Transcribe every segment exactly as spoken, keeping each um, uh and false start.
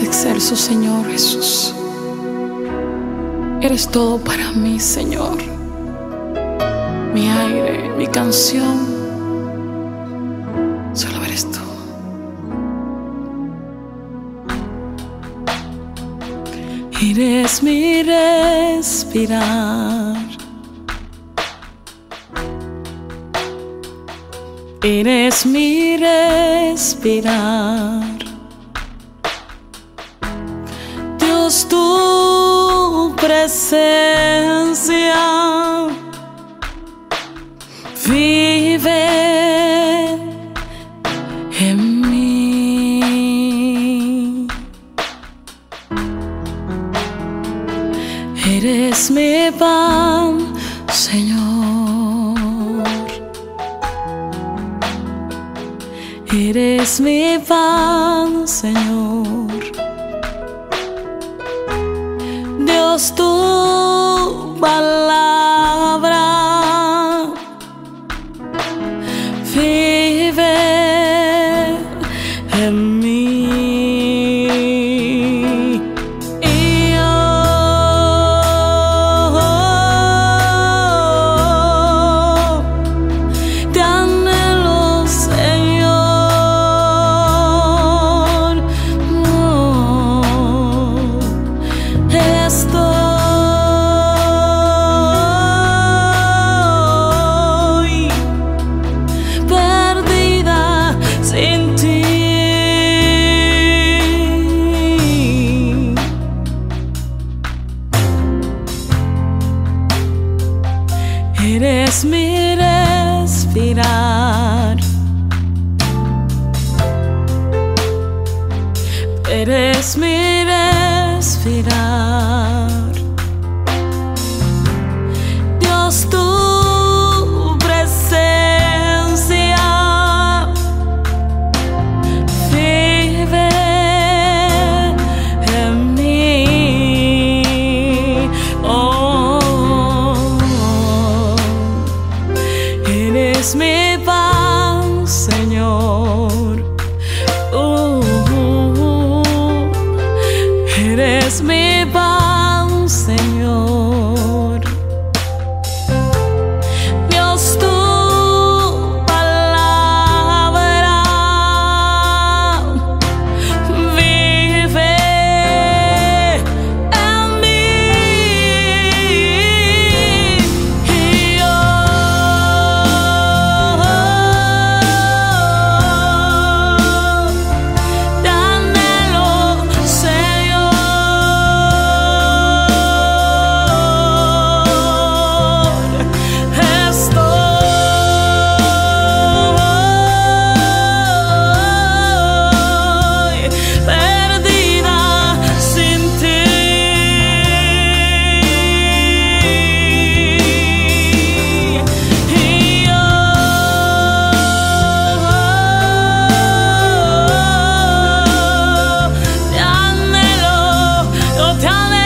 eres excelso, Señor Jesús. Eres todo para mí, Señor. Mi aire, mi canción, solo eres tú. Eres mi respirar. Eres mi respirar. Dios, tu presencia vive en mí. Eres mi pan, Señor. Eres mi pan, Señor. Dios, tu palabra vive en mí. Y yo te anhelo, Señor. No, esto eres mi respirar. Eres mi respirar. Dios, tu presencia vive en mí. Oh, eres mi pan, Señor. Oh, eres mi pan, Señor. Dios, tu palabra vive en mí. Y yo te anhelo, Señor. Estoy perdida sin ti. Y yo te anhelo, yo te anhelo. Estoy perdida sin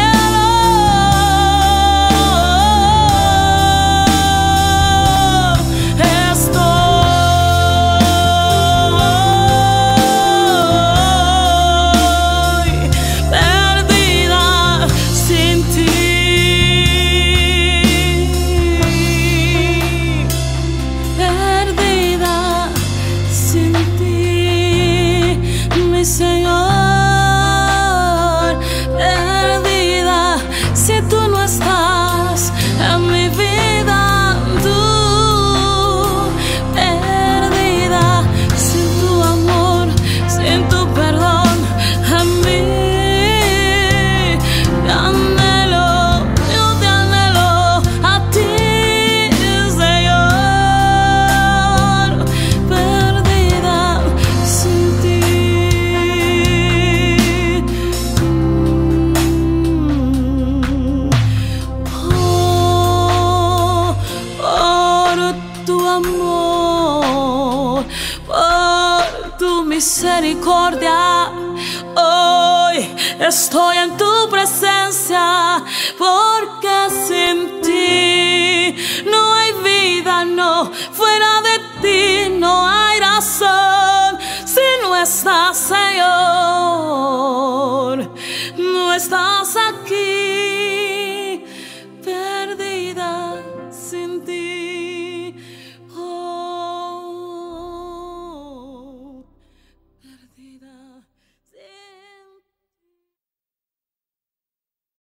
ti. Perdida sin ti, mi Señor. Perdida si tú no estás en mi vida. Tú, perdida sin tu amor, sin tu perdón en mí. Te anhelo, yo te anhelo a ti, Señor. Perdida sin ti. Mm. Oh, por tu amor, por tu misericordia, hoy estoy en tu presencia, porque sin ti no hay vida, no, fuera de ti no hay razón, si no estás, Señor. estás aquí.